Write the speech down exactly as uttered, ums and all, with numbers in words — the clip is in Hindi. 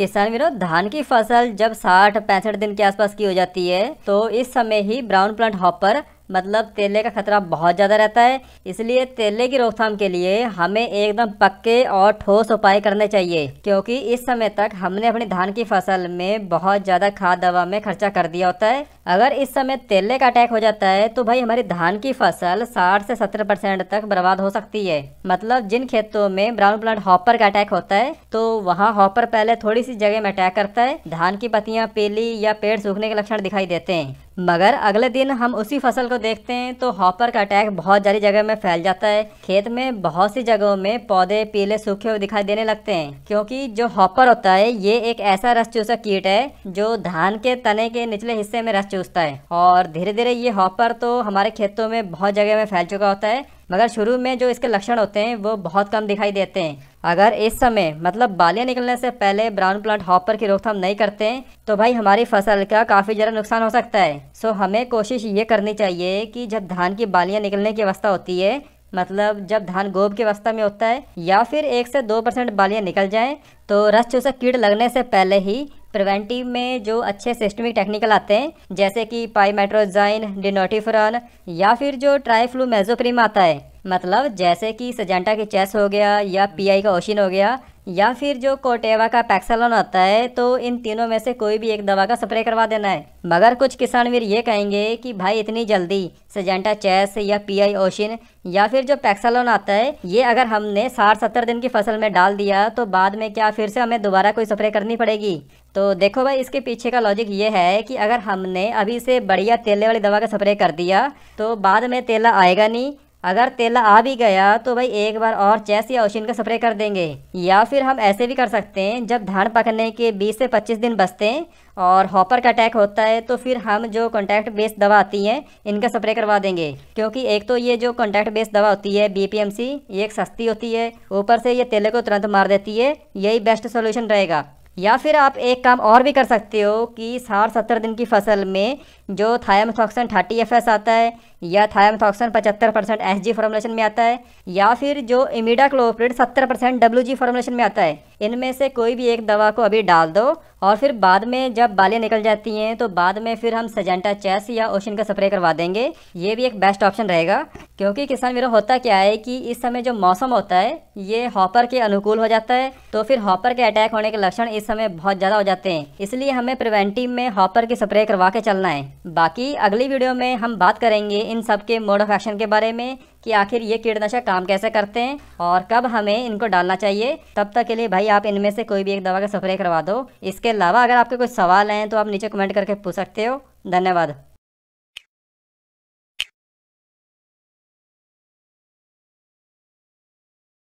किसान वीरों, धान की फसल जब साठ पैंसठ दिन के आसपास की हो जाती है तो इस समय ही ब्राउन प्लांट हॉपर मतलब तेले का खतरा बहुत ज़्यादा रहता है। इसलिए तेले की रोकथाम के लिए हमें एकदम पक्के और ठोस उपाय करने चाहिए, क्योंकि इस समय तक हमने अपनी धान की फसल में बहुत ज़्यादा खाद दवा में खर्चा कर दिया होता है। अगर इस समय तेले का अटैक हो जाता है तो भाई हमारी धान की फसल साठ से सत्तर परसेंट तक बर्बाद हो सकती है। मतलब जिन खेतों में ब्राउन प्लांट हॉपर का अटैक होता है तो वहाँ हॉपर पहले थोड़ी सी जगह में अटैक करता है, धान की पत्तियाँ पीली या पेड़ सूखने के लक्षण दिखाई देते हैं। मगर अगले दिन हम उसी फसल को देखते हैं तो हॉपर का अटैक बहुत सारी जगह में फैल जाता है। खेत में बहुत सी जगहों में पौधे पीले सूखे हुए दिखाई देने लगते हैं, क्योंकि जो हॉपर होता है ये एक ऐसा रस चूसक कीट है जो धान के तने के निचले हिस्से में रस चूसता है। और धीरे धीरे ये हॉपर तो हमारे खेतों में बहुत जगह में फैल चुका होता है, मगर शुरू में जो इसके लक्षण होते हैं वो बहुत कम दिखाई देते हैं। अगर इस समय मतलब बालियाँ निकलने से पहले ब्राउन प्लांट हॉपर की रोकथाम नहीं करते हैं तो भाई हमारी फसल का काफ़ी ज़्यादा नुकसान हो सकता है। सो हमें कोशिश ये करनी चाहिए कि जब धान की बालियाँ निकलने की अवस्था होती है, मतलब जब धान गोब की अवस्था में होता है या फिर एक से दो परसेंट बालियाँ निकल जाएँ, तो रस चूसक कीट लगने से पहले ही प्रिवेंटिव में जो अच्छे सिस्टमिक टेक्निकल आते हैं जैसे कि पाइमेट्रोजाइन, डिनोटीफुरन या फिर जो ट्राइफ्लूमेजोप्रीम आता है, मतलब जैसे कि सिंजेंटा की चेस हो गया या पीआई का ओशीन हो गया या फिर जो कोटेवा का पैक्सलोन आता है, तो इन तीनों में से कोई भी एक दवा का स्प्रे करवा देना है। मगर कुछ किसान वीर ये कहेंगे कि भाई इतनी जल्दी सिंजेंटा चेस या पीआई ओशीन या फिर जो पैक्सलोन आता है ये अगर हमने साठ सत्तर दिन की फसल में डाल दिया तो बाद में क्या फिर से हमें दोबारा कोई स्प्रे करनी पड़ेगी। तो देखो भाई, इसके पीछे का लॉजिक ये है कि अगर हमने अभी से बढ़िया तेले वाली दवा का स्प्रे कर दिया तो बाद में तेला आएगा नहीं, अगर तेला आ भी गया तो भाई एक बार और चेस या ओशीन का स्प्रे कर देंगे। या फिर हम ऐसे भी कर सकते हैं, जब धान पकने के बीस से पच्चीस दिन बचते हैं और हॉपर का अटैक होता है तो फिर हम जो कॉन्टैक्ट बेस्ड दवा आती है इनका स्प्रे करवा देंगे, क्योंकि एक तो ये जो कॉन्टैक्ट बेस्ड दवा होती है बीपीएमसी ये एक सस्ती होती है, ऊपर से ये तेले को तुरंत मार देती है, यही बेस्ट सोल्यूशन रहेगा। या फिर आप एक काम और भी कर सकते हो कि साठ सत्तर दिन की फसल में जो थायामेथॉक्सन थर्टी एफ एस आता है या थायामेथॉक्सन पचहत्तर परसेंट एस जी फॉर्मुलेशन में आता है या फिर जो इमिडाक्लोप्रिड सत्तर परसेंट डब्ल्यू जी फॉर्मुलेशन में आता है, इनमें से कोई भी एक दवा को अभी डाल दो और फिर बाद में जब बालियाँ निकल जाती हैं तो बाद में फिर हम सिंजेंटा चेस या ओशीन का स्प्रे करवा देंगे। ये भी एक बेस्ट ऑप्शन रहेगा, क्योंकि किसान वीरों होता क्या है कि इस समय जो मौसम होता है ये हॉपर के अनुकूल हो जाता है, तो फिर हॉपर के अटैक होने के लक्षण इस समय बहुत ज़्यादा हो जाते हैं। इसलिए हमें प्रिवेंटिव में हॉपर की स्प्रे करवा के चलना है। बाकी अगली वीडियो में हम बात करेंगे इन सब के मोड ऑफ एक्शन के बारे में कि आखिर ये कीटनाशक काम कैसे करते हैं और कब हमें इनको डालना चाहिए। तब तक के लिए भाई आप इनमें से कोई भी एक दवा का स्प्रे करवा दो। इसके अलावा अगर आपके कोई सवाल हैं तो आप नीचे कमेंट करके पूछ सकते हो। धन्यवाद।